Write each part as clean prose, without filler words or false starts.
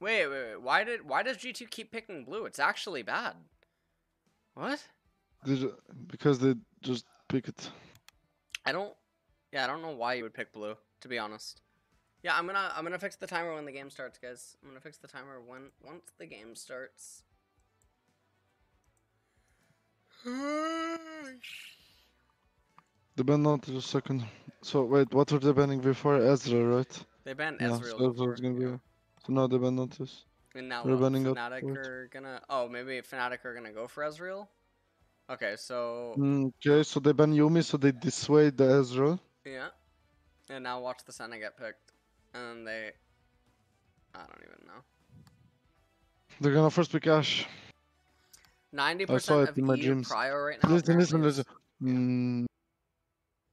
Wait, why does G2 keep picking blue? It's actually bad. What? Because they just pick it. I don't know why you would pick blue, to be honest. Yeah, I'm gonna fix the timer when the game starts, guys. I'm gonna fix the timer once the game starts. They banned not to the second. So wait, what were they banning before? Ezreal, right? They banned Ezreal. So Ezreal's gonna be. So now they banned Notice. And now Fnatic are gonna. Oh, maybe Fnatic are gonna go for Ezreal. Okay, so. Okay, so they banned Yuumi, so they dissuade the Ezreal. Yeah. And now watch the Senna get picked, and they. I don't even know. They're gonna first pick Ashe. 90% of EU prior right now. Listen. Yeah.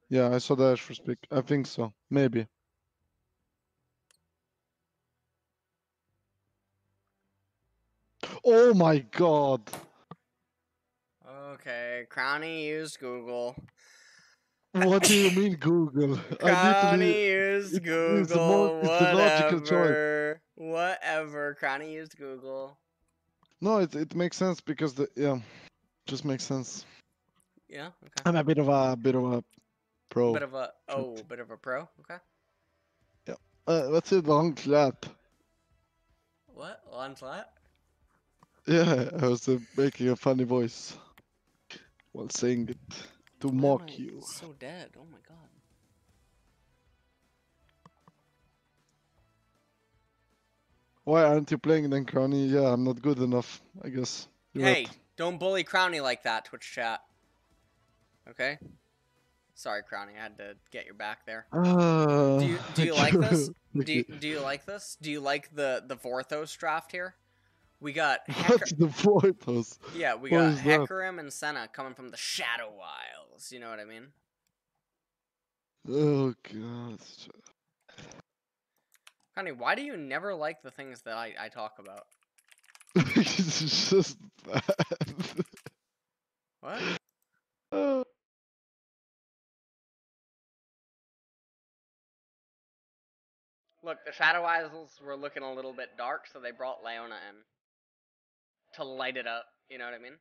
Yeah, I saw the Ashe first pick. I think so. Maybe. Oh my god! Okay, Crowny used Google. What do you mean Google? Crowny used Google. It's a logical choice. Whatever. Crowny used Google. No, it makes sense because just makes sense. Yeah. Okay. I'm a bit of a pro. Bit of a pro. Okay. Yeah. What's it? Long clap. What? Long clap? Yeah, I was making a funny voice while saying it. To mock you. So dead. Oh my god. Why aren't you playing then, Crowny? Yeah, I'm not good enough, I guess. You're hey, right. Don't bully Crowny like that, Twitch chat. Okay. Sorry, Crowny. I had to get your back there. Do you like this? Do you like this? Do you like the Vorthos draft here? We got we got Hecarim and Senna coming from the Shadow Isles. You know what I mean? Oh god. Connie, why do you never like the things that I talk about? It's just bad. What? Look, the Shadow Isles were looking a little bit dark, so they brought Leona in. To light it up, you know what I mean?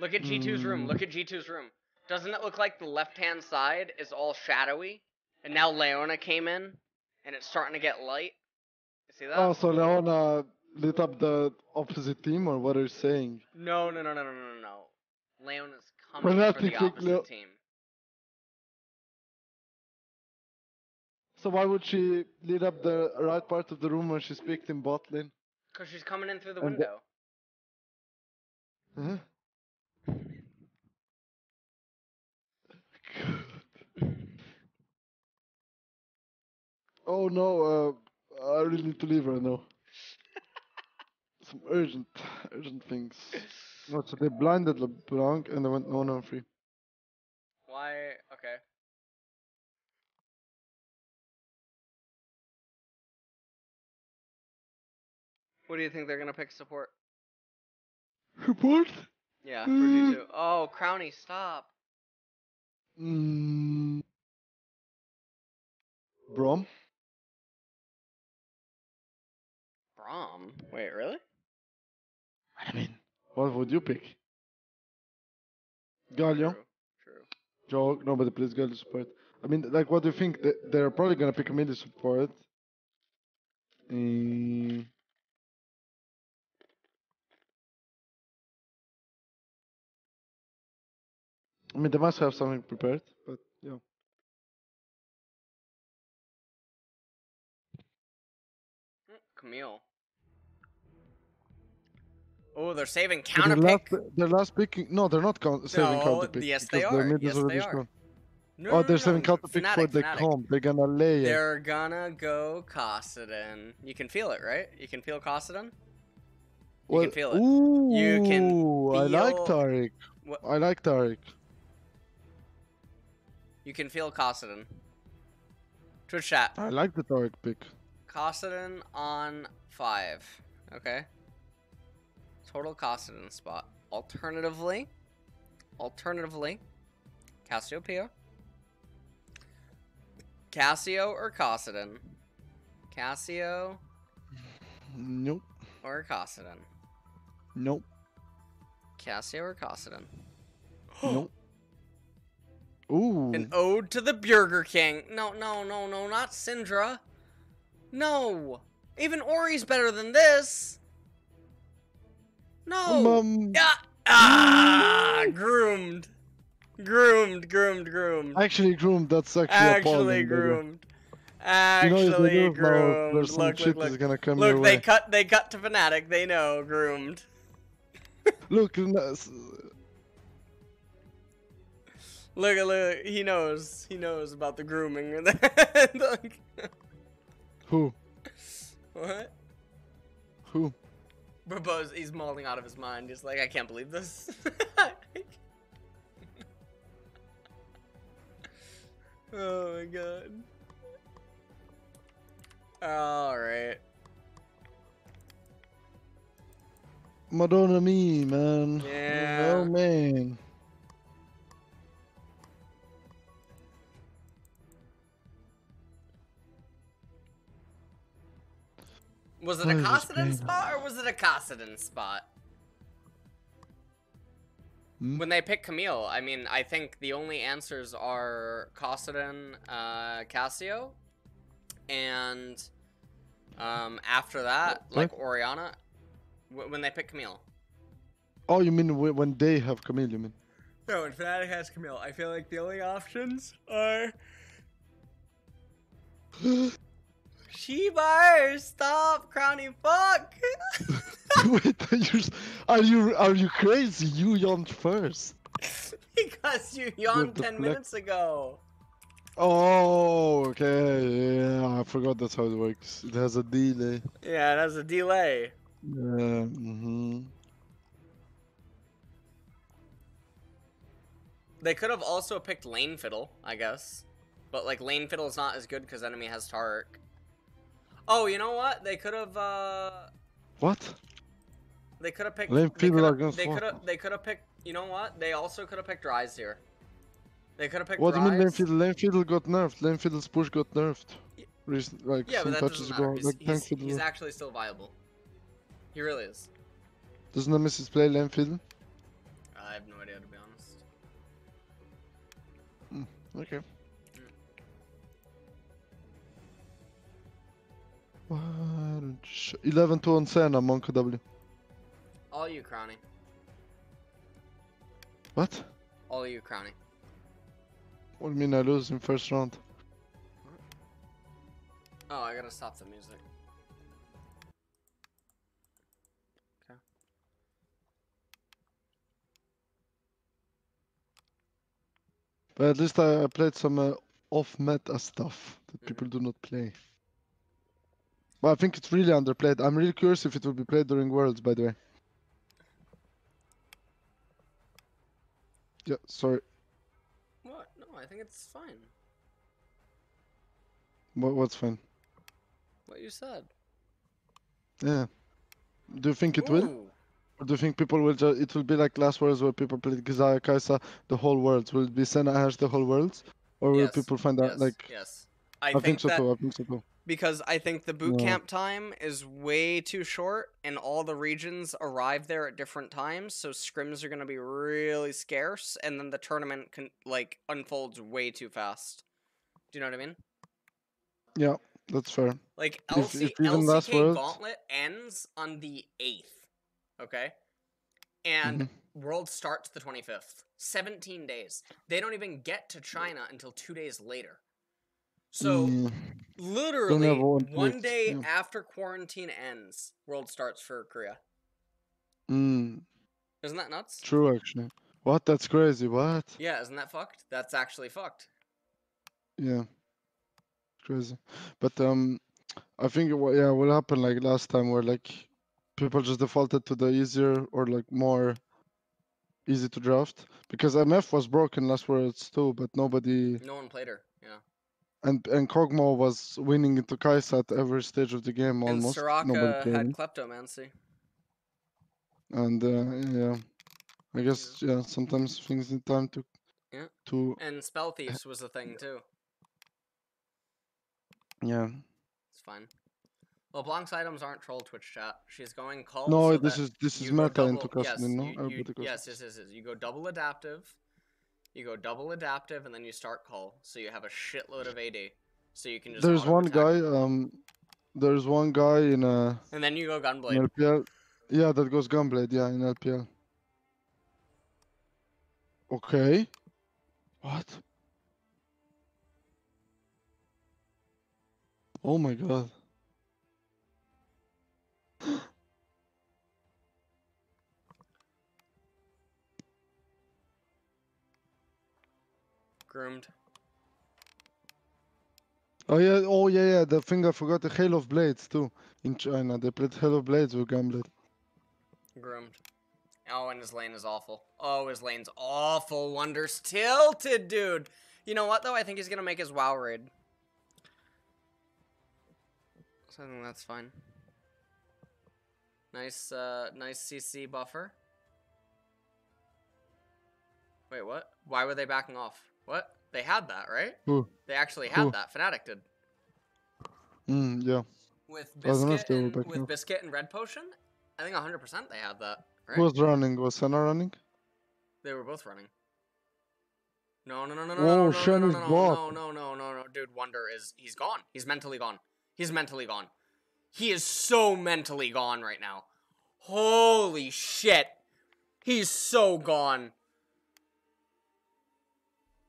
Look at G2's room, look at G2's room. Doesn't it look like the left-hand side is all shadowy? And now Leona came in, and it's starting to get light. You see that? Oh, so Leona lit up the opposite team, or what are you saying? No. Leona's coming for the opposite team. So why would she lit up the right part of the room when she's picked in bot lane? Because she's coming in through the window. Huh? Oh no, I really need to leave right now. Some urgent things. No, so they blinded LeBlanc and they went no, I'm free. Why? Okay. What do you think they're gonna pick support? Support? Yeah, for G2. Oh, Crowny, stop. Braum? Wait, really? I mean, what would you pick? Galio? True. Joke, nobody plays Galio support. I mean, like, what do you think? They're probably gonna pick a mid support. I mean, they must have something prepared, but yeah. Camille. Oh, they're saving counterpick. Their last pick. No, they're not saving counterpick. Yes, they are. Yes, they are. They're saving counterpick for the comp. They're gonna lay it. They're gonna go Kassadin. You can feel it, right? You can feel Kassadin. You can feel it. Ooh, you can feel... I like Taric. You can feel Kassadin. Twitch chat. I like the Taric pick. Kassadin on 5. Okay. Total Kassadin spot. Alternatively, Cassiopeia. Cassio or Kassadin. Cassio Nope. Or Kassadin? Nope. Cassiopeia or Kassadin? Nope. Ooh. An ode to the Burger King. No, no, no, no, not Syndra. No. Even Ori's better than this. No. Groomed. Groomed. Actually groomed, that's actually a groomed. Actually groomed. Look, they cut to Fnatic, they know, groomed. Look, look, he knows about the grooming. Who? What? Who? Bobos, he's molding out of his mind, he's like, I can't believe this. Oh my god. Alright. Madonna me, man. Yeah. Oh man. Was it a Kassadin spot or was it a Kassadin spot? When they pick Camille, I mean, I think the only answers are Kassadin, Cassio, and after that, like Orianna. When they pick Camille. Oh, you mean when they have Camille? You mean? No, when Fnatic has Camille, I feel like the only options are. Shebar, stop, Crowny, fuck. Wait, are you crazy? You yawned first. Because you yawned 10 minutes ago. Oh, okay. Yeah, I forgot that's how it works. It has a delay. Yeah, it has a delay. Yeah. Mm-hmm. They could have also picked Lane Fiddle, I guess, but like Lane Fiddle is not as good because enemy has Taric. Oh, you know what? They could have. What? They could have picked. They could have picked. You know what? They also could have picked Ryze here. They could have picked. What do you mean, Lane Fiddle? Lane Fiddle got nerfed. Lane Fiddle's push got nerfed. Like, yeah, but that doesn't matter. He's actually still viable. He really is. Does Nemesis play Lane Fiddle? I have no idea, to be honest. Okay. Mm. 11-2 on Senna, Monk W. All you, Crowny. What? All you, Crowny. What do you mean I lose in first round? Oh, I gotta stop the music. But at least I played some off-meta stuff that people do not play. But I think it's really underplayed. I'm really curious if it will be played during Worlds, by the way. Yeah, sorry. What? No, I think it's fine. What's fine? What you said. Yeah. Do you think it will? Do you think people will just, it will be like last Worlds where people played Xayah, Kai'Sa, the whole Worlds? Will it be Senna, Ashe, the whole Worlds? Or will people find out, like... Yes, I think so too. Because I think the boot camp time is way too short, and all the regions arrive there at different times, so scrims are going to be really scarce, and then the tournament can, like, unfolds way too fast. Do you know what I mean? Yeah, that's fair. Like, LCK Gauntlet ends on the 8th. Okay, and World starts the 25th. 17 days. They don't even get to China until 2 days later. So, literally, one day after quarantine ends, World starts for Korea. Isn't that nuts? True, actually. What? That's crazy. What? Yeah, isn't that fucked? That's actually fucked. Yeah. Crazy. But, I think, it will happen like last time where, like, people just defaulted to the easier or like more easy to draft because MF was broken last Worlds too, but no one played her, yeah. And Kog'Maw was winning into Kai'Sa at every stage of the game almost. And Soraka had Kleptomancy. And I guess sometimes things need time to And Spell Thieves was a thing too. Yeah. It's fine. LeBlanc's items aren't troll Twitch chat. She's going call. No, so this is Merkel into Kassadin, no? Yes. You go double adaptive. You go double adaptive and then you start call. So you have a shitload of AD. So you can just There's one guy in a... And then you go Gunblade. LPL. Yeah, that goes Gunblade, yeah, in LPL. Okay. What? Oh my god. Groomed. Oh yeah, the thing I forgot, the Hail of Blades too, in China. They played Hail of Blades with Gamblet. Groomed. Oh, and his lane is awful. Oh, his lane's awful. Wonder's tilted, dude. You know what, though? I think he's gonna make his WoW raid. So I think that's fine. Nice, nice CC buffer. Wait, what? Why were they backing off? What? They had that, right? Ooh. They actually had that. Fnatic did. Yeah. With Biscuit and Red Potion? I think 100% they had that, right? Who was running? Was Senna running? They were both running. No, dude, Wonder is... He's gone. He's mentally gone. He's mentally gone. He is so mentally gone right now. Holy shit. He's so gone.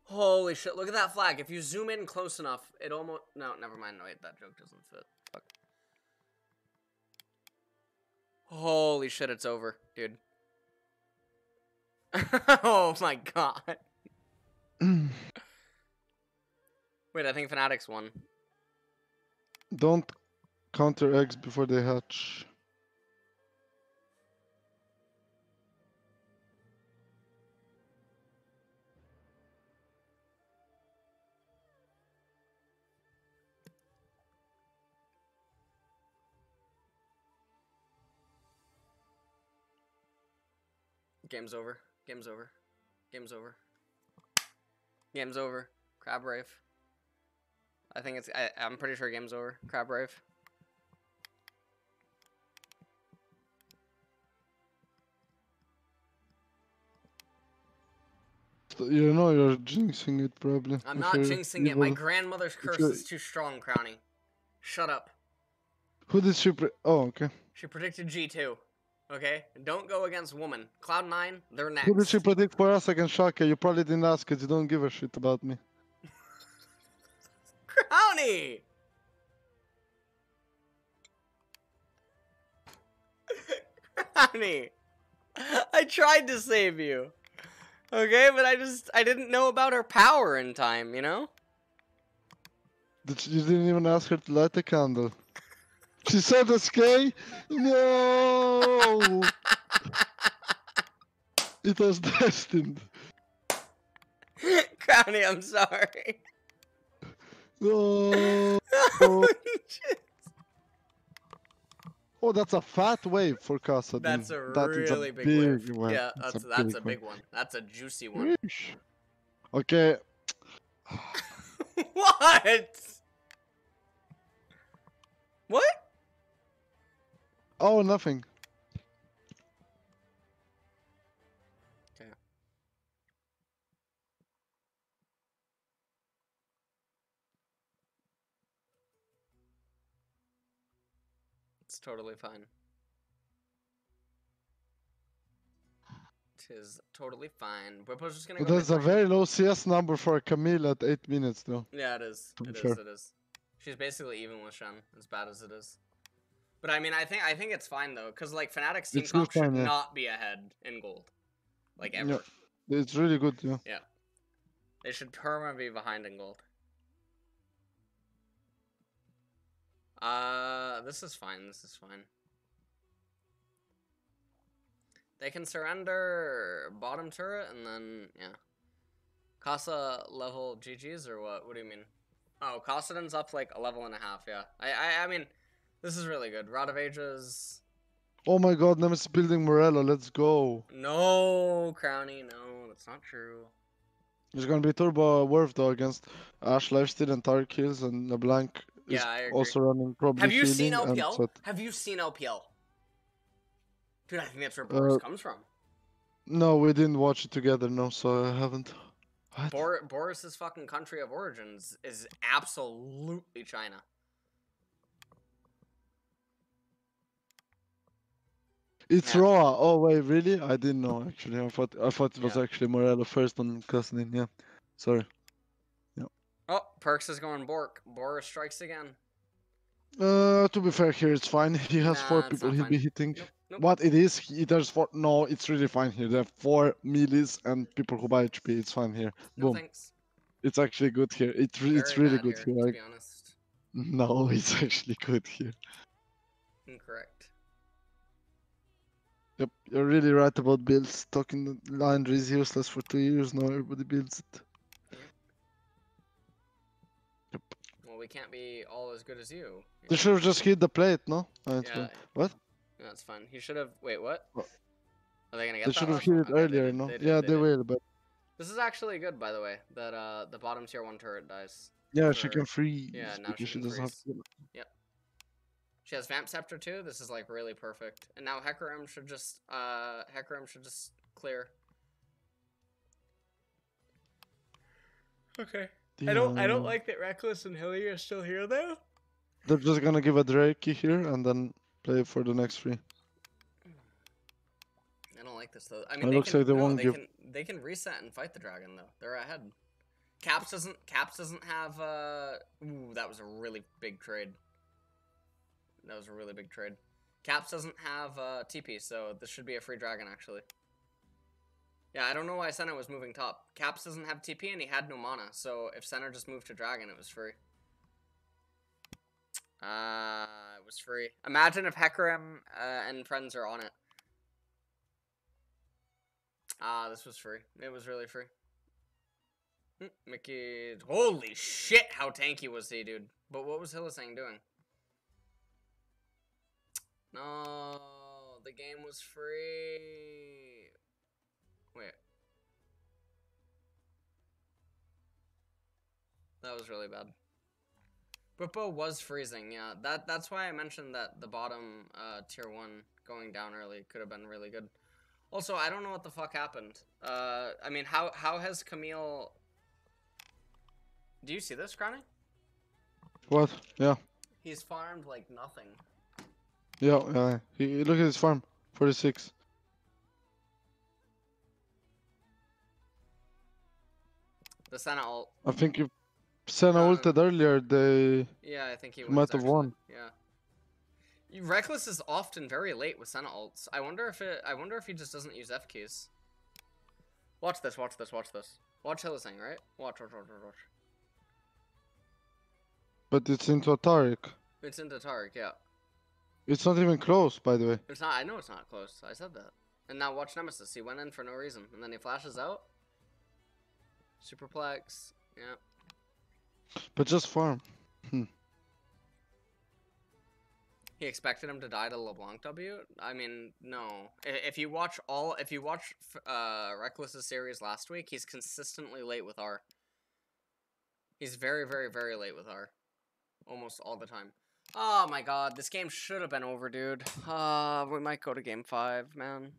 Holy shit, look at that flag. If you zoom in close enough, it almost... No, never mind. No, wait, that joke doesn't fit. Fuck. Holy shit, it's over, dude. Oh my god. Wait, I think Fnatic's won. Don't counter eggs before they hatch. Game's over. Game's over. Game's over. Game's over. Crab rave. I think it's... I'm pretty sure game's over. Crab rave. You know you're jinxing it, probably. I'm not jinxing it. My grandmother's curse is too strong, Crowny. Shut up. Who did she... Oh, okay. She predicted G2. Okay, don't go against woman. Cloud9, they're next. Who did she predict for us against Shaka? You probably didn't ask it. You don't give a shit about me. Crowny! Crowny! I tried to save you. Okay, but I didn't know about her power in time, you know? You didn't even ask her to light a candle. She said that's gay? No! It was destined. Crowny, I'm sorry. No! Oh, that's a fat wave for Kassadin. That's a really big wave. Yeah, that's a big one. That's a juicy one. Okay. What? What? Oh, nothing. Okay. It's totally fine. It is totally fine. Whipple's just gonna go. There's a very low CS number for Camille at 8 minutes, though. Yeah, it is. It is. She's basically even with Shen, as bad as it is. But I mean, I think it's fine though, because like Fnatic's team comp should not be ahead in gold, like ever. Yeah, it's really good, yeah. Yeah, they should permanently be behind in gold. This is fine. This is fine. They can surrender bottom turret and then yeah, Kai'Sa level GGs or what? What do you mean? Oh, Kassadin's up like a level and a half. Yeah, I mean. This is really good. Rod of Ages. Oh my god, Nemesis building Morello. Let's go. No, Crowny, no. That's not true. There's going to be Turbo Worth, though, against Ashe Lifesteal and Taric Kills and LeBlanc Yeah, I agree. Also running probably. Have you seen LPL? Have you seen LPL? Dude, I think that's where Boris comes from. No, we didn't watch it together, no, so I haven't. Boris's fucking country of origins is absolutely China. It's Raw. Oh wait, really? I didn't know actually. I thought it was actually Morello first on Kassadin. Yeah, sorry. Yeah. Oh, Perks is going Bork. Boris strikes again. To be fair, here it's fine. He has four people he'll be hitting. Nope. Nope. What it is? He does four. No, it's really fine here. There are four melees and people who buy HP. It's fine here. No, boom. Thanks. It's actually good here. It's really good here. To be honest. No, it's actually good here. Incorrect. Yep, you're really right about builds. Talking Laundry is useless for 2 years now, everybody builds it. Yep. Well, we can't be all as good as you. They should have just hit the plate, no? Yeah. What? No, that's fine. He should have... Wait, what? Are they gonna get that? They should have hit it earlier, no? Yeah, they will, but... This is actually good, by the way, that the bottom tier 1 turret dies. Yeah, she can free. Yeah, now she doesn't have to. Yep. She has Vamp Scepter too. This is like really perfect. And now Hecarim should just clear. Okay. Yeah. I don't like that Rekkles and Hilly are still here though. They're just gonna give a Drake here and then play for the next three. I don't like this though. I mean, they can reset and fight the dragon though. They're ahead. Caps doesn't have ooh, that was a really big trade. That was a really big trade. Caps doesn't have TP, so this should be a free dragon, actually. Yeah, I don't know why Senna was moving top. Caps doesn't have TP, and he had no mana, so if Senna just moved to dragon, it was free. It was free. Imagine if Hecarim and friends are on it. Ah, this was free. It was really free. Mickey... Holy shit, how tanky was he, dude. But what was Hylissang doing? No, the game was free. Wait. That was really bad. Bippo was freezing, yeah. That's why I mentioned that the bottom tier 1 going down early could have been really good. Also, I don't know what the fuck happened. I mean, how has Camille... Do you see this, Crowny? What? Yeah. He's farmed like nothing. Yeah, look at his farm, 46. The Senna ult. I think if Senna ulted earlier, they I think he might have won. Yeah, Rekkles is often very late with Senna ults. I wonder if he just doesn't use F keys. Watch this, watch this, watch this. Watch Hylissang, right? Watch. But it's into Taric. It's into Taric, yeah. It's not even close, by the way. It's not. I know it's not close. I said that. And now watch Nemesis. He went in for no reason, and then he flashes out. Superplex. Yeah. But just farm. He expected him to die to LeBlanc W. I mean, no. If you watch Rekkles' series last week, he's consistently late with R. He's very, very, very late with R, almost all the time. Oh my god, this game should have been over, dude. We might go to game 5, man.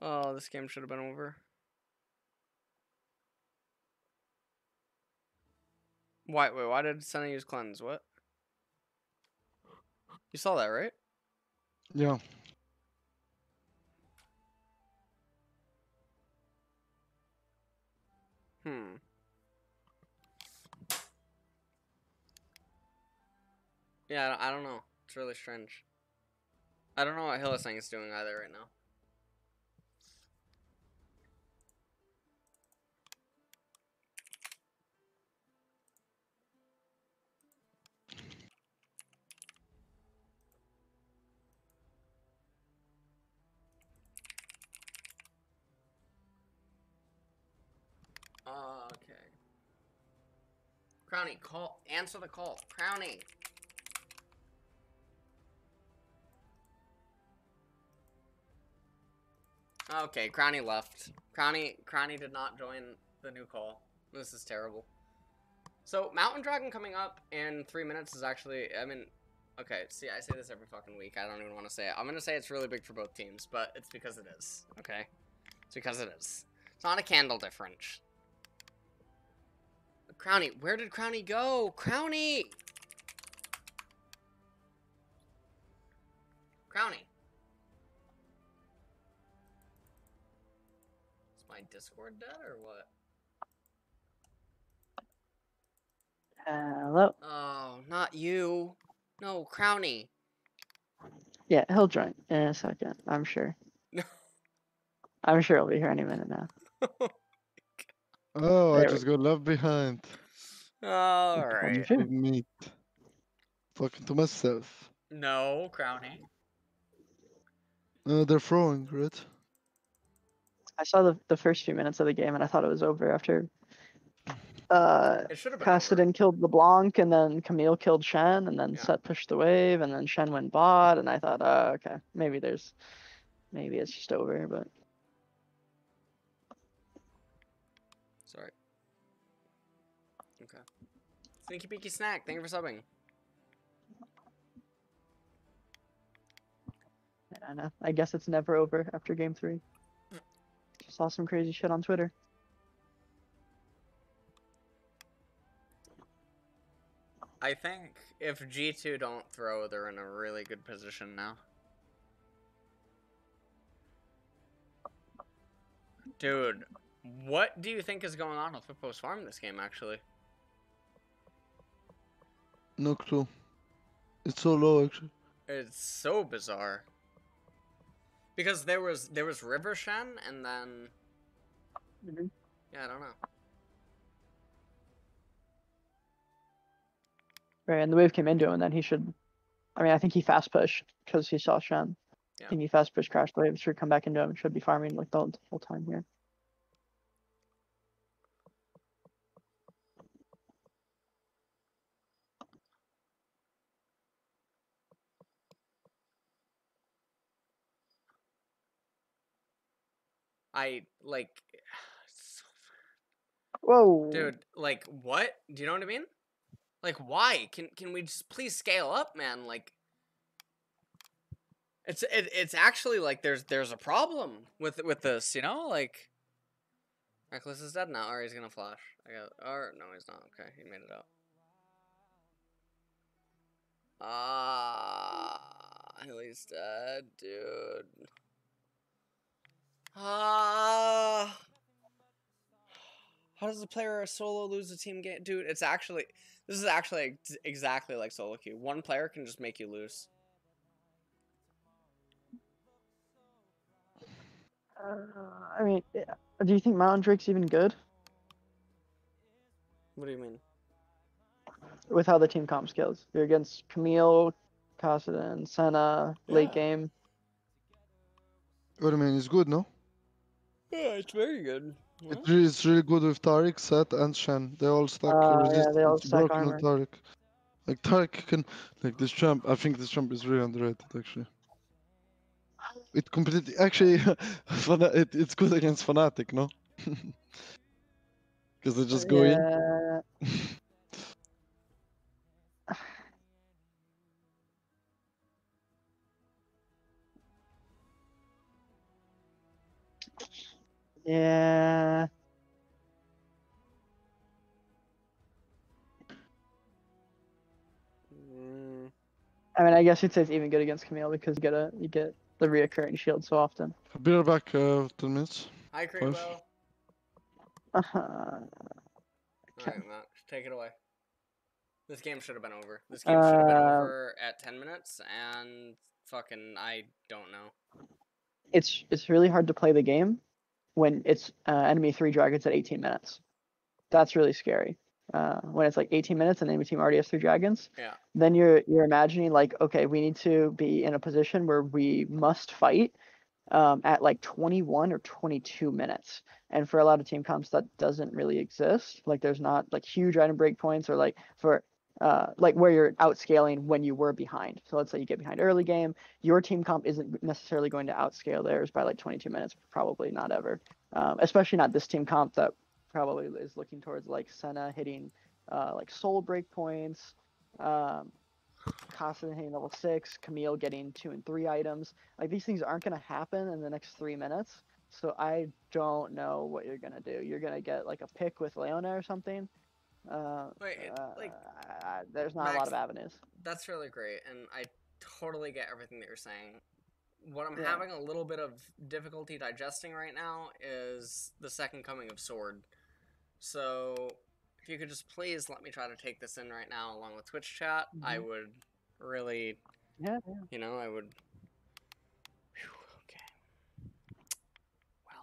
Oh, this game should have been over. Wait, why did Senna use cleanse? What? You saw that, right? Yeah. Yeah, I don't know. It's really strange. I don't know what Hylissang is doing either right now. Okay. Crowny, call. Answer the call. Crowny. Okay, Crowny left. Crowny did not join the new call. This is terrible. So Mountain Dragon coming up in 3 minutes is actually, I mean, okay, see, I say this every fucking week. I don't even want to say it. I'm going to say it's really big for both teams, but it's because it is, okay? It's because it is. It's not a candle difference. Crowny, where did Crowny go? Crowny! Crowny. Is my Discord dead or what? Hello. Oh, not you. No, Crowny. Yeah, he'll join in a second, I'm sure. I'm sure he'll be here any minute now. Oh, I just got left behind. Alright. Talking to myself. No, Crowny. They're throwing, right? I saw the first few minutes of the game and I thought it was over after... Kassadin killed LeBlanc, and then Camille killed Shen, and then Set pushed the wave, and then Shen went bot, and I thought, okay, maybe it's just over, but... Sorry. Okay. Stinky Peaky Snack, thank you for subbing. I don't know. I guess it's never over after game 3. Just saw some crazy shit on Twitter. I think if G2 don't throw, they're in a really good position now. Dude, what do you think is going on with Pippo's farm this game, actually? No clue. It's so low, actually. It's so bizarre. Because there was River Shen, and then... Mm-hmm. Yeah, I don't know. Right, and the wave came into him, and then he should... I mean, I think he fast-pushed, because he saw Shen. Yeah. I think he fast-pushed, crashed the wave, should come back into him, and should be farming, like, the whole time here. Whoa! Dude, like, what? Do you know what I mean? Like, why? Can we just please scale up, man? Like, it's actually like there's a problem with this, you know? Like, Rekkles is dead now, or he's gonna flash. Or no, he's not. Okay, he made it out. He's dead, dude. How does a player or solo lose a team game, dude? It's actually. This is actually exactly like solo queue. One player can just make you lose. I mean, do you think Mountain Drake's even good? What do you mean? With how the team comp scales. You're against Camille, Kassadin, Senna, late game. What do you mean? It's good, no? Yeah, it's very good. Yeah. It's really good with Taric, Set, and Shen. They all stack resistance. They all stack armor. Taric. Like Taric can, like this champ. I think this champ is really underrated, actually. It completely, actually, it's good against Fnatic, no? Because they just go in. Yeah. I mean, I guess you'd say it's even good against Camille because you get the reoccurring shield so often. I'll be right back 10 minutes. Hi, Creepo. Okay. Alright, Max, take it away. This game should have been over. This game should have been over at 10 minutes, and fucking, I don't know. It's really hard to play the game when it's enemy 3 dragons at 18 minutes. That's really scary. When it's like 18 minutes and the enemy team already has 3 dragons, then you're imagining like, okay, we need to be in a position where we must fight at like 21 or 22 minutes. And for a lot of team comps, that doesn't really exist. Like there's not like huge item break points or like for like where you're outscaling when you were behind. So let's say you get behind early game, your team comp isn't necessarily going to outscale theirs by like 22 minutes, probably not ever. Especially not this team comp that probably is looking towards like Senna hitting like Soul breakpoints, Kassadin hitting level 6, Camille getting 2 and 3 items. Like, these things aren't going to happen in the next 3 minutes, so I don't know what you're going to do. You're going to get, like, a pick with Leona or something. There's not Max, a lot of avenues. That's really great, and I totally get everything that you're saying. What I'm having a little bit of difficulty digesting right now is the second coming of Sword. So if you could just please let me try to take this in right now along with Twitch chat, I would really, you know, I would,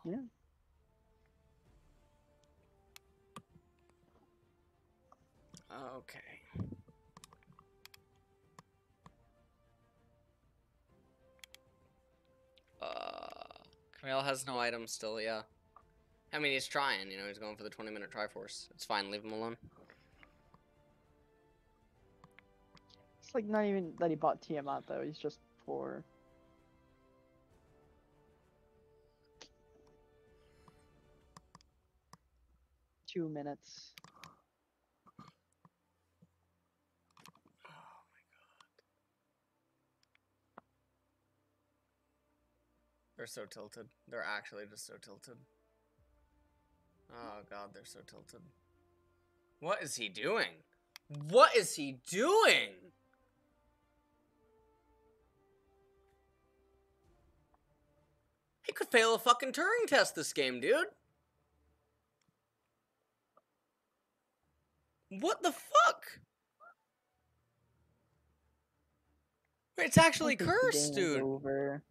Wow. Yeah. Okay. Camille has no items still, yeah. I mean, he's trying, you know, he's going for the 20-minute Triforce. It's fine, leave him alone. It's like not even that he bought Tiamat, though, he's just poor. Two minutes. They're so tilted. They're actually just so tilted. Oh god, they're so tilted. What is he doing? What is he doing? He could fail a fucking Turing test this game, dude. What the fuck? It's actually cursed, dude. Over.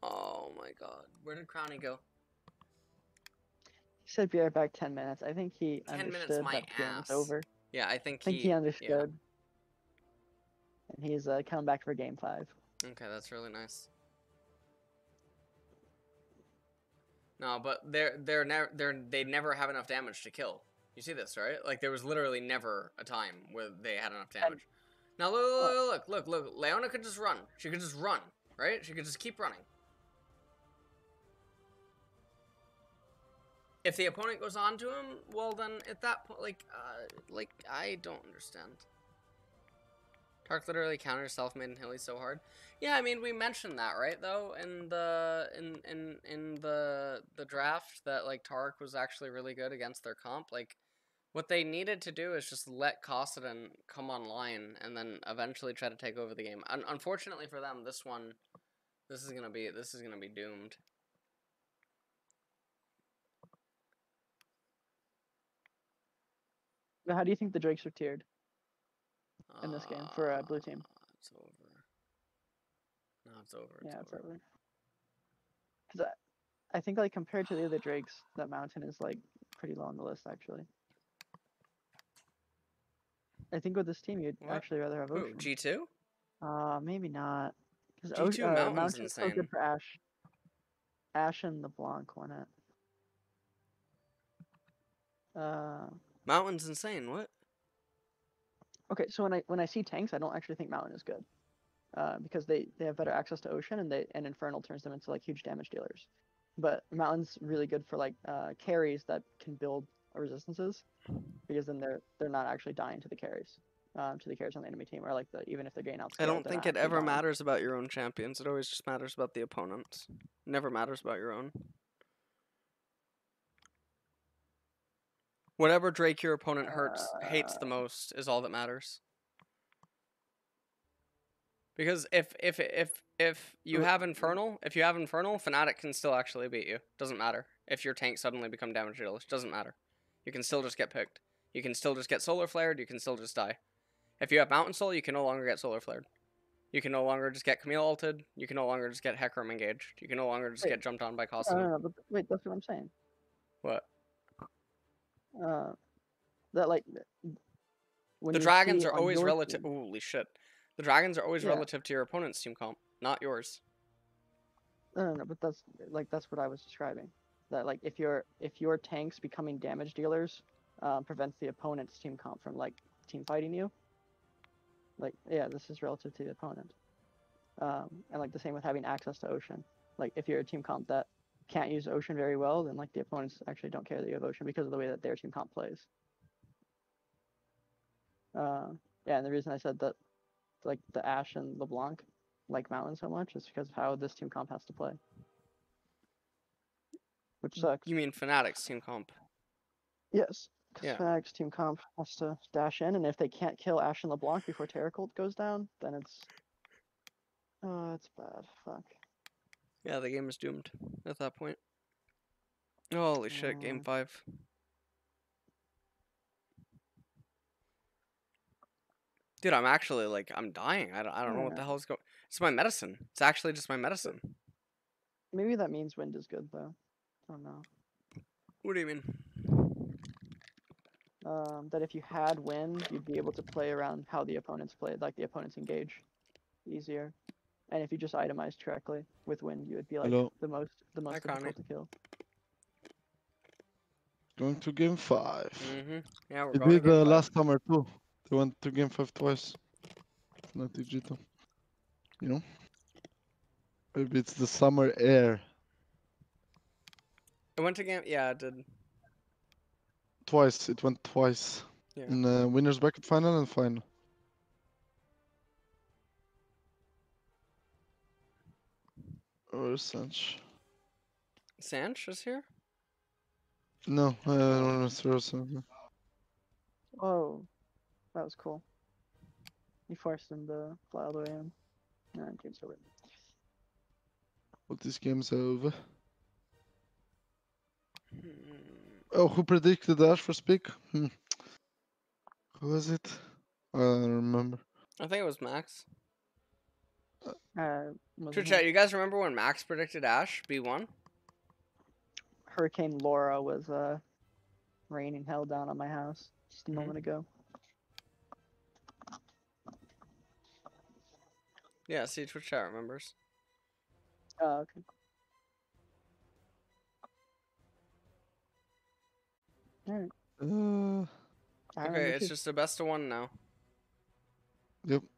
Oh my god. Where did Crowny go? He said be right back 10 minutes. I think he understood that the game was over. Yeah, I think he understood. Yeah. And he's coming back for game 5. Okay, that's really nice. No, but they never have enough damage to kill. You see this, right? Like, there was literally never a time where they had enough damage. Now look. Leona could just run. She could just run, right? She could just keep running. If the opponent goes on to him, well then, at that point, like I don't understand. Taric literally countered self-made and Hilly so hard. Yeah, I mean, we mentioned that, right, though, in the draft, that, like, Taric was actually really good against their comp. Like, what they needed to do is just let Kassadin come online and then eventually try to take over the game. Unfortunately for them, this is gonna be doomed. How do you think the Drakes are tiered in this game for blue team? It's over. No, it's over. It's over. Because I think, like, compared to the other Drakes, that Mountain is, like, pretty low on the list, actually. I think with this team, you'd actually rather have Ocean. Ooh, G2? Maybe not. Because Ocean Mountain's so good for Ashe. Ashe and LeBlanc won it. Mountain's insane. What? Okay, so when I see tanks, I don't actually think Mountain is good, because they have better access to Ocean, and Infernal turns them into, like, huge damage dealers. But Mountain's really good for, like, carries that can build resistances, because then they're not actually dying to the carries, on the enemy team, or, like, even if they're getting outscaled. I don't think it ever matters about your own champions. It always just matters about the opponents. It never matters about your own. Whatever Drake your opponent hates the most is all that matters. Because if you have Infernal, Fnatic can still actually beat you. Doesn't matter. If your tank suddenly become damage dealers, doesn't matter. You can still just get picked. You can still just get solar flared, you can still just die. If you have Mountain Soul, you can no longer get solar flared. You can no longer just get Camille ulted, you can no longer just get Hecarim engaged, you can no longer just get jumped on by Kassadin. Wait, that's what I'm saying. What? The dragons are always relative. Holy shit! The dragons are always relative to your opponent's team comp, not yours. No, but that's what I was describing. That, like, if your tanks becoming damage dealers prevents the opponent's team comp from, like, team fighting you. Like, yeah, this is relative to the opponent, and, like, the same with having access to Ocean. Like, if you're a team comp that can't use Ocean very well, then like the opponents actually don't care that you have Ocean because of the way that their team comp plays. Yeah, and the reason I said that like the Ashe and LeBlanc like Mountain so much is because of how this team comp has to play. Which sucks. You mean Fnatic's team comp? Yes. Yeah. Fnatic's team comp has to dash in, and if they can't kill Ashe and LeBlanc before Taric ult goes down, then it's bad. Fuck. Yeah, the game is doomed at that point. Holy shit, game 5. Dude, I'm actually like, I'm dying. I don't know what the hell is going. It's my medicine. It's actually just my medicine. Maybe that means wind is good though. I don't know. What do you mean? That if you had win, you'd be able to play around how the opponents played, like the opponents engage easier. And if you just itemized correctly with win, you would be like the most difficult to kill. Going to game 5. Mm-hmm. Yeah, we're going to game 5. Last time or two. They went to game 5 twice. Not the G2. You know? Maybe it's the summer air. It went to game, yeah, it did. Twice, it went twice. Yeah. In the winner's bracket final and final. Where's Sanch? Sanch is here? No, I don't know Sanch. Oh. That was cool. You forced him to fly all the way in. Nah, game's over. Well, this game's over. Oh, who predicted Ashe for Speak? Who was it? I don't remember. I think it was Max. True chat, you guys remember when Max predicted Ashe B1? Hurricane Laura was raining hell down on my house just a moment ago. Yeah, see, Twitch chat remembers. Oh, okay. Alright. Okay, it's just the best of 1 now. Yep.